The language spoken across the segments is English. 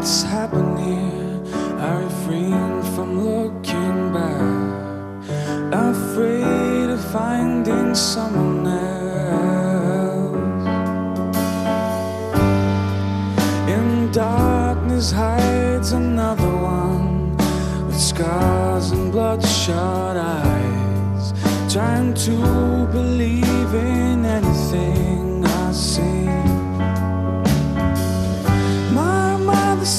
that's happened here. I refrain from looking back, afraid of finding someone else. In darkness hides another one, with scars and bloodshot eyes, trying to believe in anything I see.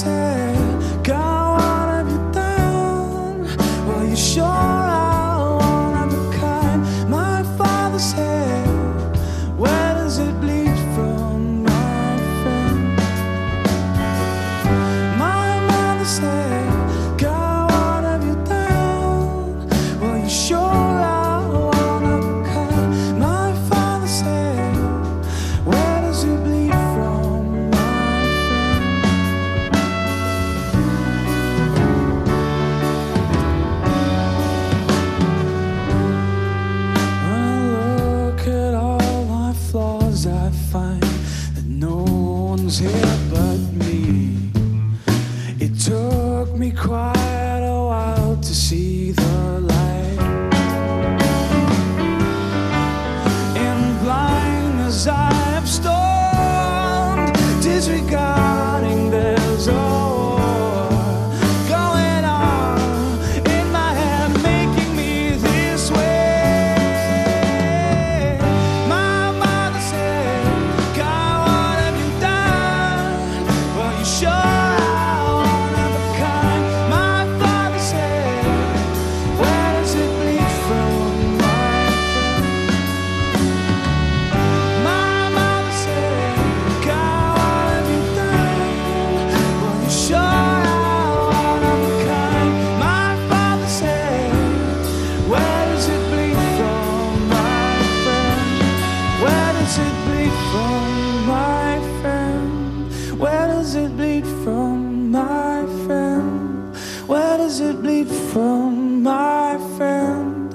Said, God, what have you done? Well, you sure are one of a kind. My father said, where does it bleed from, my friend? My mother said, God, what have you done? Well, you sure are one of a kind. My father said, where does it bleed from? I find that no one's here but me. It took me quite a while to see the light. In blindness I have stormed, disregarding there's a war going on in my head, making me this way. From my friend,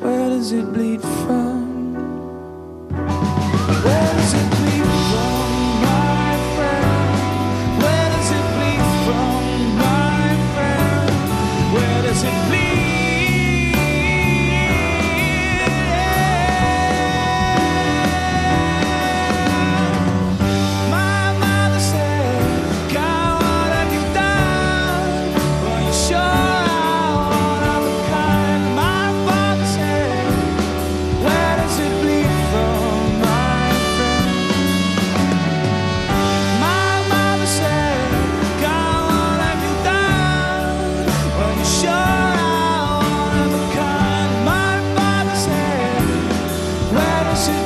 where does it bleed from? Where does it bleed from, my friend? Where does it bleed from, my friend? Where does it bleed? See.